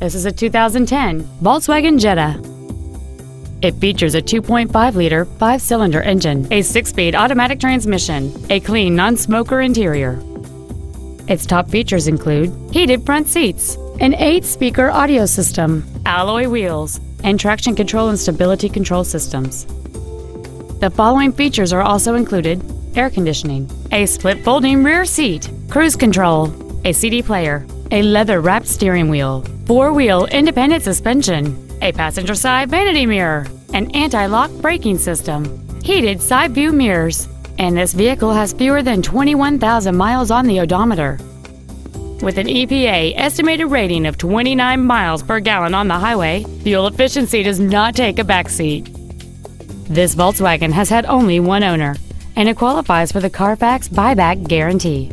This is a 2010 Volkswagen Jetta. It features a 2.5-liter, 5-cylinder engine, a 6-speed automatic transmission, a clean, non-smoker interior. Its top features include heated front seats, an 8-speaker audio system, alloy wheels, and traction control and stability control systems. The following features are also included: air conditioning, a split folding rear seat, cruise control, a CD player, a leather-wrapped steering wheel, four-wheel independent suspension, a passenger side vanity mirror, an anti-lock braking system, heated side view mirrors, and this vehicle has fewer than 21,000 miles on the odometer. With an EPA estimated rating of 29 miles per gallon on the highway, fuel efficiency does not take a backseat. This Volkswagen has had only one owner, and it qualifies for the Carfax buyback guarantee.